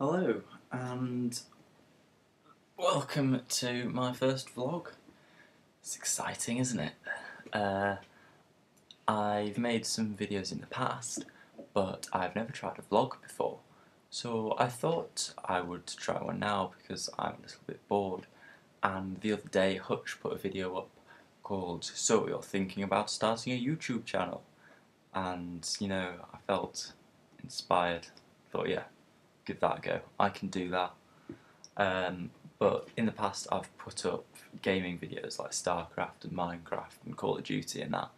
Hello, and welcome to my first vlog. It's exciting, isn't it? I've made some videos in the past, but I've never tried a vlog before. So I thought I would try one now because I'm a little bit bored. And the other day Hutch put a video up called, "So you're thinking about starting a YouTube channel?" And, you know, I felt inspired. Thought, yeah, give that a go. I can do that. But in the past I've put up gaming videos like StarCraft and Minecraft and Call of Duty and that.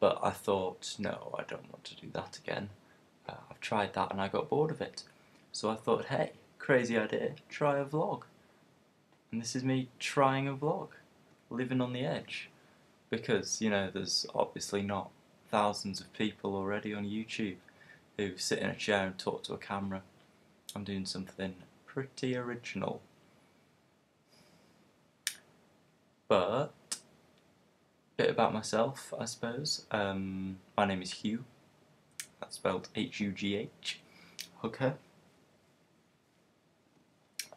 But I thought, no, I don't want to do that again. I've tried that and I got bored of it. So I thought, hey, crazy idea, try a vlog. And this is me trying a vlog, living on the edge. Because, you know, there's obviously not thousands of people already on YouTube who sit in a chair and talk to a camera. I'm doing something pretty original. But, a bit about myself, I suppose. My name is Hugh. That's spelled H-U-G-H. Hooker.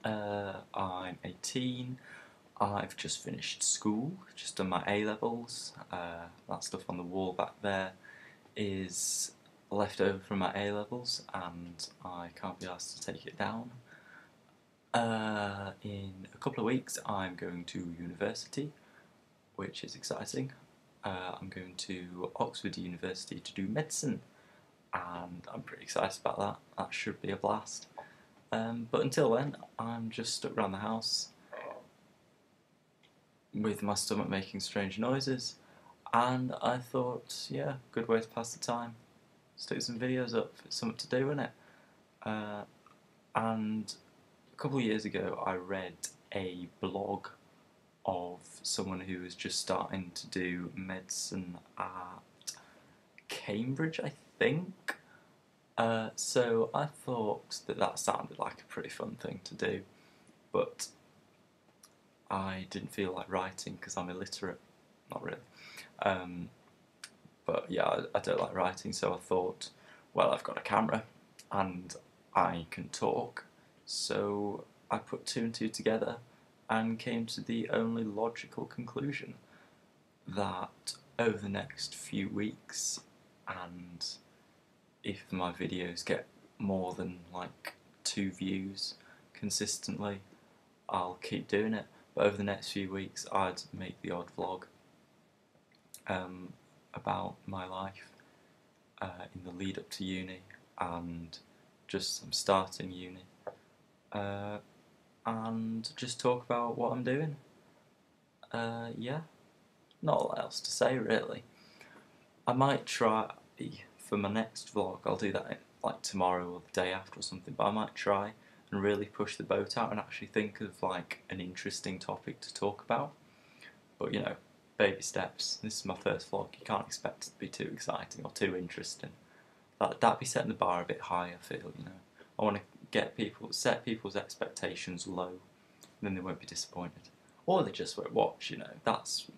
I'm 18. I've just finished school, just done my A-levels. That stuff on the wall back there is left over from my A-levels and I can't be asked to take it down. In a couple of weeks I'm going to university, which is exciting. I'm going to Oxford University to do medicine and I'm pretty excited about that. That should be a blast. But until then, I'm just stuck around the house with my stomach making strange noises, and I thought, yeah, good way to pass the time. Stick some videos up, it's something to do, isn't it? And a couple of years ago, I read a blog of someone who was just starting to do medicine at Cambridge, I think. So I thought that sounded like a pretty fun thing to do, but I didn't feel like writing because I'm illiterate, not really. But yeah, I don't like writing, so I thought, well, I've got a camera and I can talk, so I put two and two together and came to the only logical conclusion that over the next few weeks, and if my videos get more than like 2 views consistently, I'll keep doing it. But over the next few weeks I'd make the odd vlog about my life in the lead up to uni, and just I'm starting uni, and just talk about what I'm doing. Yeah, not a lot else to say really. I might try, for my next vlog, I'll do that in, like, tomorrow or the day after or something, but I might try and really push the boat out and actually think of like an interesting topic to talk about. But you know, baby steps. This is my first vlog, you can't expect it to be too exciting or too interesting. That'd be setting the bar a bit high, I feel, you know. I want to set people's expectations low, and then they won't be disappointed. Or they just won't watch, you know. That's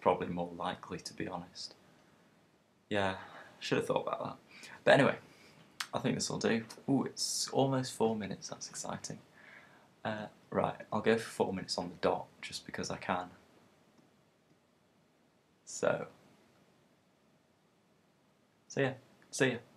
probably more likely, to be honest. Yeah. Should have thought about that. But anyway, I think this will do. Ooh, it's almost 4 minutes, that's exciting. Right, I'll go for 4 minutes on the dot, just because I can. So yeah, see ya.